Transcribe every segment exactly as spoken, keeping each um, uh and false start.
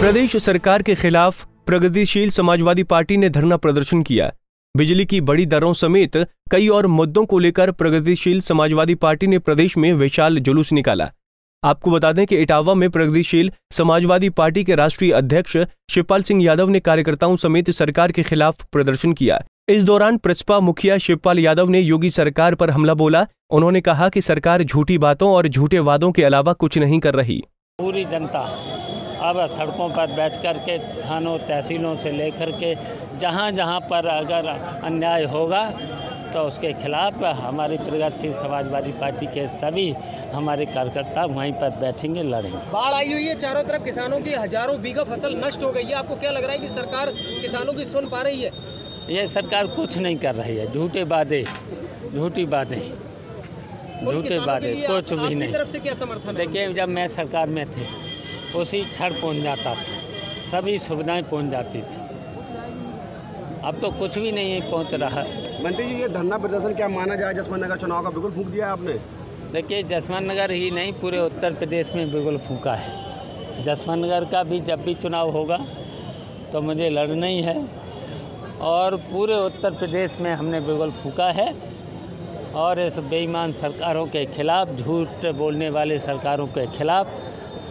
प्रदेश सरकार के खिलाफ प्रगतिशील समाजवादी पार्टी ने धरना प्रदर्शन किया। बिजली की बड़ी दरों समेत कई और मुद्दों को लेकर प्रगतिशील समाजवादी पार्टी ने प्रदेश में विशाल जुलूस निकाला। आपको बता दें कि इटावा में प्रगतिशील समाजवादी पार्टी के राष्ट्रीय अध्यक्ष शिवपाल सिंह यादव ने कार्यकर्ताओं समेत सरकार के खिलाफ प्रदर्शन किया। इस दौरान प्रसपा मुखिया शिवपाल यादव ने योगी सरकार पर हमला बोला। उन्होंने कहा कि सरकार झूठी बातों और झूठे वादों के अलावा कुछ नहीं कर रही। पूरी जनता अब सड़कों पर बैठकर के थानों तहसीलों से लेकर के जहाँ जहाँ पर अगर अन्याय होगा तो उसके खिलाफ हमारी प्रगतिशील समाजवादी पार्टी के सभी हमारे कार्यकर्ता वहीं पर बैठेंगे, लड़ेंगे। बाढ़ आई हुई है, चारों तरफ किसानों की हजारों बीघा फसल नष्ट हो गई है। आपको क्या लग रहा है कि सरकार किसानों की सुन पा रही है? ये सरकार कुछ नहीं कर रही है, झूठे वादे, झूठी बातें, झूठे वादे, कुछ भी नहीं। तरफ से क्या समर्थन? देखिए, जब मैं सरकार में थे उसी छड़ पहुँच जाता था, सभी सुविधाएँ पहुँच जाती थी। अब तो कुछ भी नहीं पहुंच रहा। मंत्री जी, ये धरना प्रदर्शन क्या माना जाए? जसमान नगर चुनाव का बिगुल फूंक दिया आपने। देखिए, जसमान नगर ही नहीं, पूरे उत्तर प्रदेश में बिगुल फूंका है। जसमान नगर का भी जब भी चुनाव होगा तो मुझे लड़ना ही है, और पूरे उत्तर प्रदेश में हमने बिगुल फूंका है। और इस बेईमान सरकारों के खिलाफ, झूठ बोलने वाले सरकारों के खिलाफ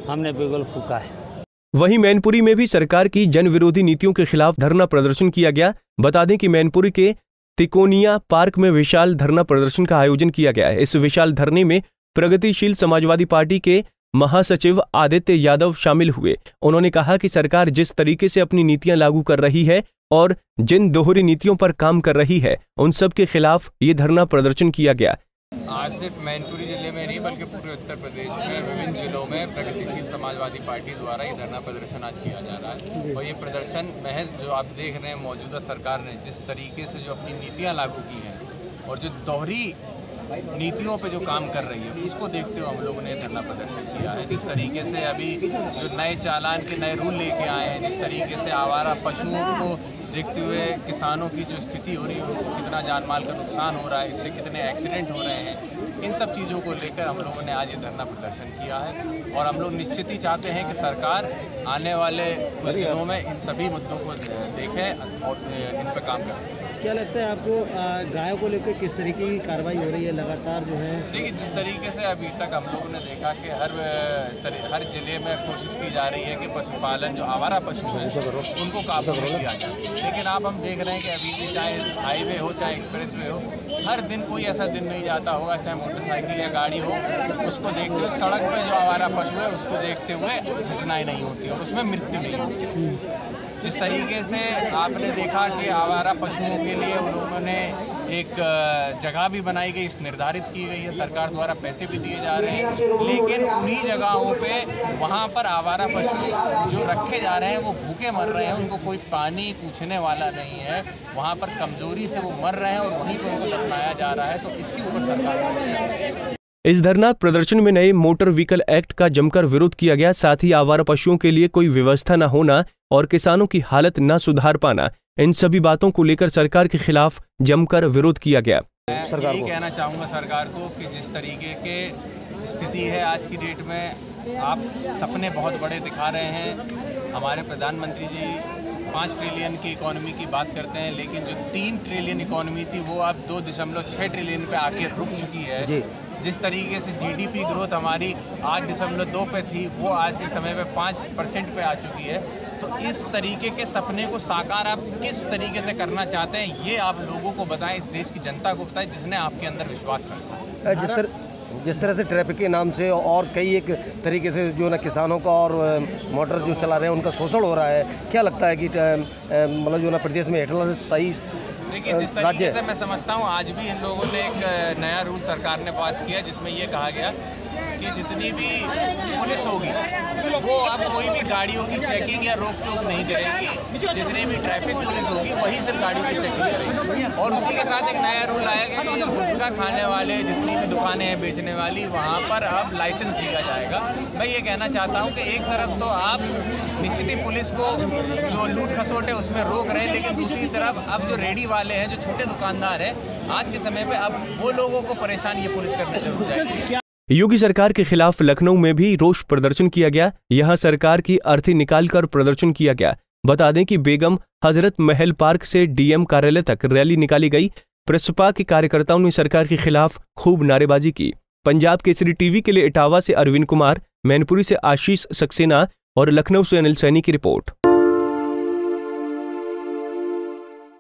हमने बिगुल फूंका है। वहीं मैनपुरी में भी सरकार की जन विरोधी नीतियों के खिलाफ धरना प्रदर्शन किया गया। बता दें कि मैनपुरी के तिकोनिया पार्क में विशाल धरना प्रदर्शन का आयोजन किया गया है। इस विशाल धरने में प्रगतिशील समाजवादी पार्टी के महासचिव आदित्य यादव शामिल हुए। उन्होंने कहा कि सरकार जिस तरीके से अपनी नीतियां लागू कर रही है और जिन दोहरी नीतियों पर काम कर रही है, उन सब के खिलाफ ये धरना प्रदर्शन किया गया। आज सिर्फ मैनपुरी जिले में नहीं बल्कि पूरे उत्तर प्रदेश में विभिन्न जिलों में प्रगतिशील समाजवादी पार्टी द्वारा ये धरना प्रदर्शन आज किया जा रहा है। और ये प्रदर्शन महज जो आप देख रहे हैं, मौजूदा सरकार ने जिस तरीके से जो अपनी नीतियां लागू की हैं और जो दोहरी नीतियों पे जो काम कर रही है, उसको देखते हुए हम लोगों ने धरना प्रदर्शन किया है। जिस तरीके से अभी जो नए चालान के नए रूल लेके आए हैं, जिस तरीके से आवारा पशुओं को देखते हुए किसानों की जो स्थिति हो रही है, उनको कितना जानमाल का नुकसान हो रहा है, इससे कितने एक्सीडेंट हो रहे हैं, इन सब चीज़ों को लेकर हम लोगों ने आज ये धरना प्रदर्शन किया है। और हम लोग निश्चित ही चाहते हैं कि सरकार आने वाले दिनों में इन सभी मुद्दों को देखे और इन पर काम करे। क्या लगता है आपको गायों को लेकर किस तरीके की कार्रवाई हो रही है लगातार जो है? देखिए, जिस तरीके से अभी तक हम लोगों ने देखा कि हर हर जिले में कोशिश की जा रही है कि पशुपालन जो आवारा पशु है उनको काबू में किया जाए, लेकिन आप हम देख रहे हैं कि अभी भी चाहे हाईवे हो चाहे एक्सप्रेस वे हो, हर दिन कोई ऐसा दिन नहीं जाता होगा, चाहे मोटरसाइकिल या गाड़ी हो, उसको देखते हुए सड़क पर जो आवारा पशु है उसको देखते हुए घटनाएँ नहीं होती और उसमें मृत्यु नहीं होती। जिस तरीके से आपने देखा कि आवारा पशुओं के लिए उन लोगों ने एक जगह भी बनाई गई, निर्धारित की गई है, सरकार द्वारा पैसे भी दिए जा रहे हैं, लेकिन उन्हीं जगहों पे वहाँ पर आवारा पशु जो रखे जा रहे हैं वो भूखे मर रहे हैं, उनको कोई पानी पूछने वाला नहीं है, वहाँ पर कमजोरी से वो मर रहे हैं और वहीं पर उनको दफनाया जा रहा है। तो इसके ऊपर सरकार। इस धरना प्रदर्शन में नए मोटर व्हीकल एक्ट का जमकर विरोध किया गया। साथ ही आवारा पशुओं के लिए कोई व्यवस्था न होना और किसानों की हालत न सुधार पाना, इन सभी बातों को लेकर सरकार के खिलाफ जमकर विरोध किया गया। मैं यही कहना चाहूँगा सरकार को कि जिस तरीके के स्थिति है आज की डेट में, आप सपने बहुत बड़े दिखा रहे हैं। हमारे प्रधानमंत्री जी पाँच ट्रिलियन की इकोनॉमी की बात करते हैं, लेकिन जो तीन ट्रिलियन इकोनॉमी थी वो अब दो दशमलव छः ट्रिलियन पे आके रुक चुकी है। जिस तरीके से जीडीपी ग्रोथ हमारी आठ दशमलव दो पे थी वो आज के समय में पाँच परसेंट पे आ चुकी है। तो इस तरीके के सपने को साकार आप किस तरीके से करना चाहते हैं, ये आप लोगों को बताएं, इस देश की जनता को बताएं, जिसने आपके अंदर विश्वास रखा। जिस तरह जिस तरह से ट्रैफिक के नाम से और कई एक तरीके से जो ना किसानों का और मोटर जो चला रहे हैं उनका शोषण हो रहा है, क्या लगता है कि मतलब जो ना प्रदेश में हेठला सही? देखिए, जिस तरीके से मैं समझता हूँ आज भी इन लोगों ने एक नया रूल सरकार ने पास किया जिसमें ये कहा गया कि जितनी भी पुलिस होगी वो अब कोई भी गाड़ियों की चेकिंग या रोक टोक नहीं करेगी, जितनी भी ट्रैफिक पुलिस होगी वही सिर्फ गाड़ियों की चेकिंग करेगी। और उसी के साथ एक नया रूल लाया गया कि गुटखा खाने वाले जितनी भी दुकानें हैं बेचने वाली, वहाँ पर अब लाइसेंस दिया जाएगा। मैं ये कहना चाहता हूँ कि एक तरफ तो आप निश्चित ही पुलिस को जो लूट खसोट है उसमें रोक रहे हैं, लेकिन दूसरी तरफ अब जो रेडी वाले हैं, जो छोटे दुकानदार हैं, आज के समय पर अब वो लोगों को परेशान ये पुलिस करने जरूर जाएगी। योगी सरकार के खिलाफ लखनऊ में भी रोष प्रदर्शन किया गया। यहां सरकार की अर्थी निकालकर प्रदर्शन किया गया। बता दें कि बेगम हजरत महल पार्क से डीएम कार्यालय तक रैली निकाली गई। प्रसपा के कार्यकर्ताओं ने सरकार के खिलाफ खूब नारेबाजी की। पंजाब केसरी टीवी के लिए इटावा से अरविंद कुमार, मैनपुरी से आशीष सक्सेना और लखनऊ से अनिल सैनी की रिपोर्ट।